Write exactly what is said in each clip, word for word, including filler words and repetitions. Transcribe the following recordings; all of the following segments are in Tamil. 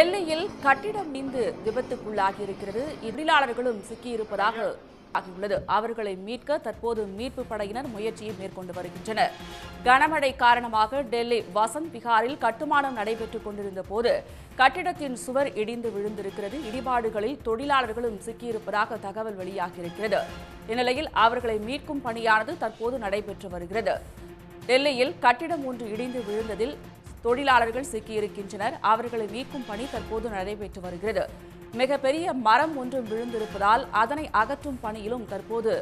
டெல்லியில் கட்டிடம் மீந்து விபத்துக்குள்ளாகி இருக்கிறது. இதிலாளர்களும் சிக்கி இருப்பதாக ஆகியுள்ளது. அவர்களை மீட்க தற்போது மீட்பு படையினர் முயற்சியை மேற்கொண்டு வருகின்றனர். கனமழை காரணமாக டெல்லி வசந்த் விகாரில் கட்டுமானம் நடைபெற்றுக் கொண்டிருந்த போது கட்டிடத்தின் சுவர் இடிந்து விழுந்திருக்கிறது. இடிபாடுகளில் தொழிலாளர்களும் சிக்கியிருப்பதாக தகவல் வெளியாகியிருக்கிறது. இந்நிலையில் அவர்களை மீட்கும் பணியானது தற்போது நடைபெற்று வருகிறது. டெல்லியில் கட்டிடம் ஒன்று இடிந்து விழுந்ததில் தொழிலாளர்கள் சிக்கியிருக்கின்றனர். அவர்களை மீட்கும் பணி தற்போது நடைபெற்று வருகிறது. மிகப்பெரிய மரம் ஒன்றும் விழுந்திருப்பதால் அதனை அகற்றும் பணியிலும் தற்போது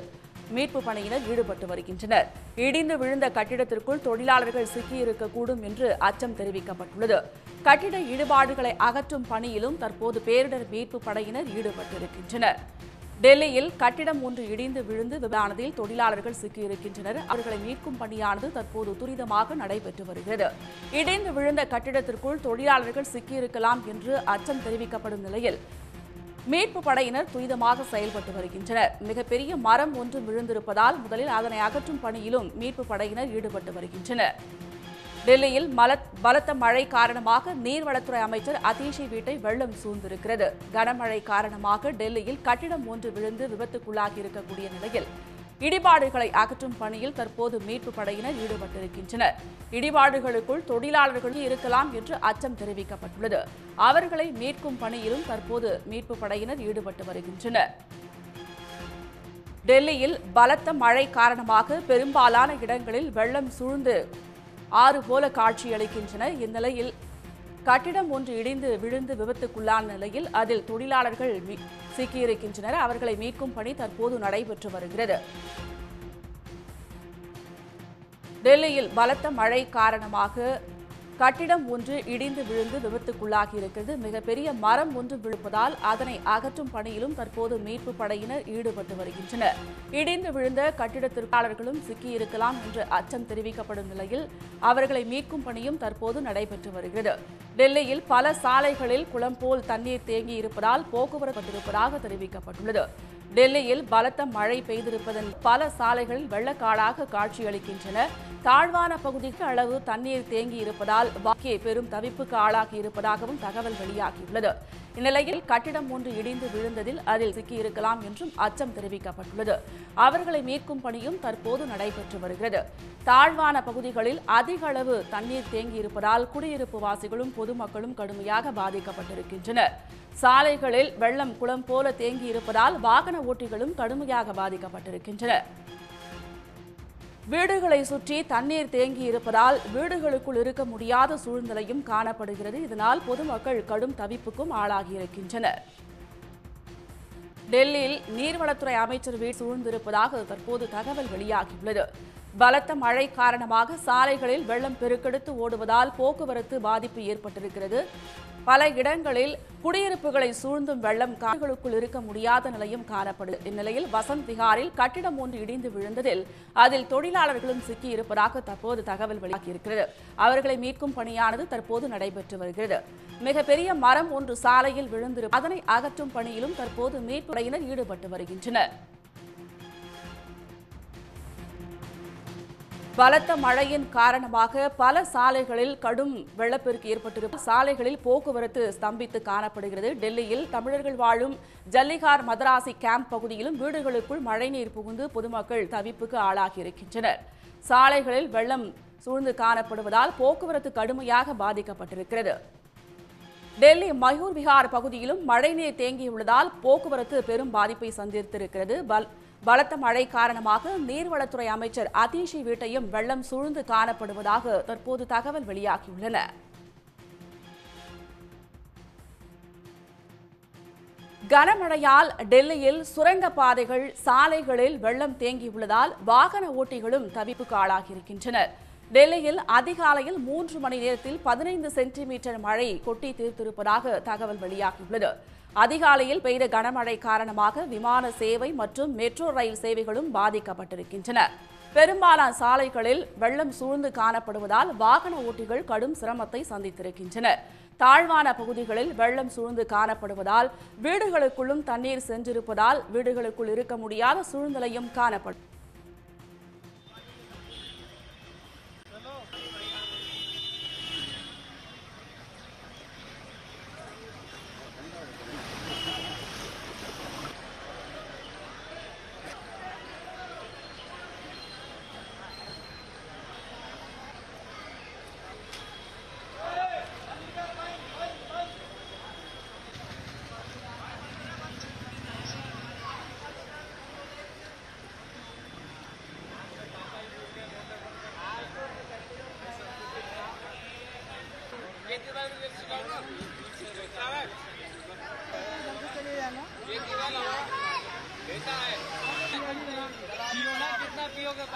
மீட்பு பணியினர் ஈடுபட்டு வருகின்றனர். இடிந்து விழுந்த கட்டிடத்திற்குள் தொழிலாளர்கள் சிக்கியிருக்கக்கூடும் என்று அச்சம் தெரிவிக்கப்பட்டுள்ளது. கட்டிட இடிபாடுகளை அகற்றும் பணியிலும் தற்போது பேரிடர் மீட்பு படையினர் ஈடுபட்டிருக்கின்றனர். டெல்லியில் கட்டிடம் ஒன்று இடிந்து விழுந்து விபத்தானதில் தொழிலாளர்கள் சிக்கியிருக்கின்றனர். அவர்களை மீட்கும் பணியானது தற்போது துரிதமாக நடைபெற்று வருகிறது. இடிந்து விழுந்த கட்டிடத்திற்குள் தொழிலாளர்கள் சிக்கியிருக்கலாம் என்று அச்சம் தெரிவிக்கப்படும் நிலையில் மீட்பு படையினர் துரிதமாக செயல்பட்டு வருகின்றனர். மிகப்பெரிய மரம் ஒன்று விழுந்திருப்பதால் முதலில் அதனை அகற்றும் பணியிலும் மீட்பு படையினர் ஈடுபட்டு வருகின்றனர். டெல்லியில் பலத்த மழை காரணமாக நீர்வளத்துறை அமைச்சர் அதீஷி வீட்டை வெள்ளம் சூழ்ந்திருக்கிறது. கனமழை காரணமாக டெல்லியில் கட்டிடம் ஒன்று விழுந்து விபத்துக்குள்ளாகி இருக்கக்கூடிய நிலையில் இடிபாடுகளை அகற்றும் பணியில் தற்போது மீட்பு படையினர் ஈடுபட்டிருக்கின்றனர். இடிபாடுகளுக்குள் தொழிலாளர்கள் இருக்கலாம் என்று அச்சம் தெரிவிக்கப்பட்டுள்ளது. அவர்களை மீட்கும் பணியிலும் தற்போது மீட்பு படையினர் ஈடுபட்டு வருகின்றனர். டெல்லியில் பலத்த மழை காரணமாக பெரும்பாலான இடங்களில் வெள்ளம் சூழ்ந்து ஆறு போல காட்சியளிக்கின்றன. இந்நிலையில் கட்டிடம் ஒன்று இடிந்து விழுந்து விபத்துக்குள்ளான நிலையில் அதில் தொழிலாளர்கள் சிக்கியிருக்கின்றனர். அவர்களை மீட்கும் பணி தற்போது நடைபெற்று வருகிறது. டெல்லியில் பலத்த மழை காரணமாக கட்டிடம் ஒன்று இடிந்து விழுந்து விபத்துக்குள்ளாகி இருக்கிறது. மிகப்பெரிய மரம் ஒன்று விழுப்பதால் அதனை அகற்றும் பணியிலும் தற்போது மீட்பு படையினர் ஈடுபட்டு வருகின்றனர். இடிந்து விழுந்த கட்டிடத்திற்காளர்களும் சிக்கியிருக்கலாம் என்று அச்சம் தெரிவிக்கப்படும் நிலையில் அவர்களை மீட்கும் பணியும் தற்போது நடைபெற்று வருகிறது. டெல்லியில் பல சாலைகளில் குளம் போல் தண்ணீர் தேங்கி இருப்பதால் போக்குவரத்து தெரிவிக்கப்பட்டுள்ளது. டெல்லியில் பலத்த மழை பெய்திருப்பதன் பல சாலைகளில் வெள்ளக்காடாக காட்சியளிக்கின்றன. தாழ்வான பகுதிக்கு அளவு தண்ணீர் தேங்கி இருப்பதால் வாக்கே பெரும் தவிப்புக்கு ஆளாகி இருப்பதாகவும் தகவல் வெளியாகியுள்ளது. இந்நிலையில் கட்டிடம் ஒன்று இடிந்து விழுந்ததில் அதில் சிக்கியிருக்கலாம் என்றும் அச்சம் தெரிவிக்கப்பட்டுள்ளது. அவர்களை மீட்கும் பணியும் தற்போது நடைபெற்று வருகிறது. தாழ்வான பகுதிகளில் அதிக அளவு தண்ணீர் தேங்கி இருப்பதால் குடியிருப்பு வாசிகளும் பொதுமக்களும் கடுமையாக பாதிக்கப்பட்டிருக்கின்றனர். சாலைகளில் வெள்ளம் குளம் போல தேங்கி இருப்பதால் வாகன ஓட்டிகளும் கடுமையாக பாதிக்கப்பட்டிருக்கின்றனர். வீடுகளை சுற்றி தண்ணீர் தேங்கி இருப்பதால் வீடுகளுக்குள் இருக்க முடியாத சூழ்நிலையும் காணப்படுகிறது. இதனால் பொதுமக்கள் கடும் தவிப்புக்கும் ஆளாகியிருக்கின்றனர். டெல்லியில் நீர்வளத்துறை அமைச்சர் வீடு சூழ்ந்திருப்பதாக தற்போது தகவல் வெளியாகியுள்ளது. பலத்த மழை காரணமாக சாலைகளில் வெள்ளம் பெருக்கெடுத்து ஓடுவதால் போக்குவரத்து பாதிப்பு ஏற்பட்டிருக்கிறது. பல இடங்களில் குடியிருப்புகளை சூழ்ந்தும் வெள்ளம் காடுகளுக்குள் இருக்க முடியாத நிலையும் காணப்படும். இந்நிலையில் வசந்த் விகாரில் கட்டிடம் ஒன்று இடிந்து விழுந்ததில் அதில் தொழிலாளர்களும் சிக்கியிருப்பதாக தற்போது தகவல் வெளியாகியிருக்கிறது. அவர்களை மீட்கும் பணியானது தற்போது நடைபெற்று வருகிறது. மிகப்பெரிய மரம் ஒன்று சாலையில் விழுந்திரு அதனை அகற்றும் பணியிலும் தற்போது மீட்பு படையினர் ஈடுபட்டு வருகின்றனர். பலத்த மழையின் காரணமாக பல சாலைகளில் கடும் வெள்ளப்பெருக்கு ஏற்பட்டிருக்கும் சாலைகளில் போக்குவரத்து ஸ்தம்பித்து காணப்படுகிறது. டெல்லியில் தமிழர்கள் வாழும் ஜல்லிகார் மதராசி கேம்ப் பகுதியிலும் வீடுகளுக்குள் மழைநீர் புகுந்து பொதுமக்கள் தவிப்புக்கு ஆளாகியிருக்கின்றனர். சாலைகளில் வெள்ளம் சூழ்ந்து காணப்படுவதால் போக்குவரத்து கடுமையாக பாதிக்கப்பட்டிருக்கிறது. டெல்லி மயூர் விஹார் பகுதியிலும் மழைநீர் தேங்கியுள்ளதால் போக்குவரத்து பெரும் பாதிப்பை சந்தித்திருக்கிறது. பலத்த மழை காரணமாக நீர்வளத்துறை அமைச்சர் அதீஷி வீட்டையும் வெள்ளம் சூழ்ந்து காணப்படுவதாக தற்போது தகவல் வெளியாகியுள்ளன. கனமழையால் டெல்லியில் சுரங்கப்பாதைகள் சாலைகளில் வெள்ளம் தேங்கியுள்ளதால் வாகன ஓட்டிகளும் தவிப்புக்கு ஆளாகியிருக்கின்றனர். டெல்லியில் அதிகாலையில் மூன்று மணி நேரத்தில் பதினைந்து சென்டிமீட்டர் மழை கொட்டி தீர்த்திருப்பதாக தகவல் வெளியாகியுள்ளது. அதிகாலையில் பெய்த கனமழை காரணமாக விமான சேவை மற்றும் மெட்ரோ ரயில் சேவைகளும் பாதிக்கப்பட்டிருக்கின்றன. பெரும்பாலான சாலைகளில் வெள்ளம் சூழ்ந்து காணப்படுவதால் வாகன ஓட்டிகள் கடும் சிரமத்தை சந்தித்திருக்கின்றனர். தாழ்வான பகுதிகளில் வெள்ளம் சூழ்ந்து காணப்படுவதால் வீடுகளுக்குள்ளும் தண்ணீர் சென்றிருப்பதால் வீடுகளுக்குள் இருக்க முடியாத சூழ்நிலையும் காணப்படும்.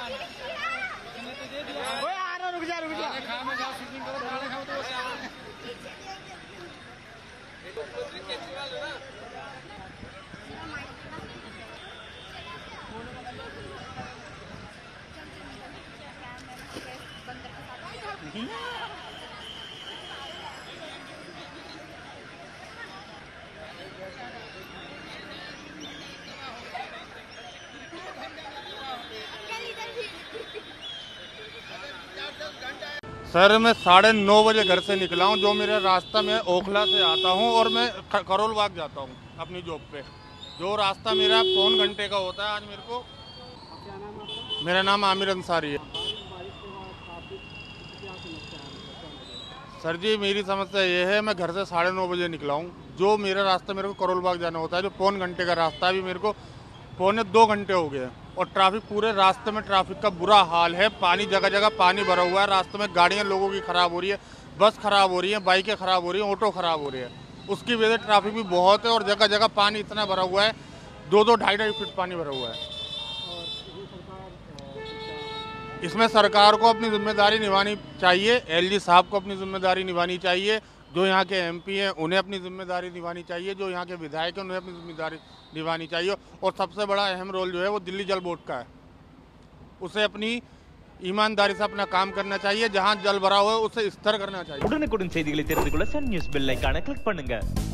ओए आ रहा, रुक जा रुक जा, खाने खाओ, शूटिंग करो, खाने खाओ। तो सर मैं साढ़े नौ बजे घर से निकला हूँ। जो मेरा रास्ता, मैं ओखला से आता हूँ और मैं करोलबाग जाता हूँ अपनी जॉब पे। जो रास्ता मेरा पौन घंटे का होता है, आज मेरे को, मेरा नाम आमिर अंसारी है। सर जी मेरी समस्या ये है, मैं घर से साढ़े नौ बजे निकला हूँ। जो मेरा रास्ता मेरे को करोलबाग जाना होता है, जो पौन घंटे का रास्ता है, अभी मेरे को पौने दो घंटे हो गए। और ट्रैफिक, पूरे रास्ते में ट्रैफिक का बुरा हाल है। पानी, जगह जगह पानी भरा हुआ है रास्ते में। गाड़ियां लोगों की ख़राब हो रही है, बस ख़राब हो रही है, बाइकें ख़राब हो रही हैं, ऑटो ख़राब हो रही है। उसकी वजह से ट्रैफिक भी बहुत है। और जगह जगह पानी इतना भरा हुआ है, दो दो ढाई ढाई फीट पानी भरा हुआ है। इसमें सरकार को अपनी जिम्मेदारी निभानी चाहिए। एल जी साहब को अपनी जिम्मेदारी निभानी चाहिए। जो यहाँ के एम पी हैं उन्हें अपनी जिम्मेदारी निभानी चाहिए। जो यहाँ के विधायक हैं उन्हें अपनी जिम्मेदारी निभानी चाहिए। और सबसे बड़ा अहम रोल जो है वो दिल्ली जल बोर्ड का है। उसे अपनी ईमानदारी से अपना काम करना चाहिए। जहाँ जल भरा हुआ है उसे स्थिर करना चाहिए।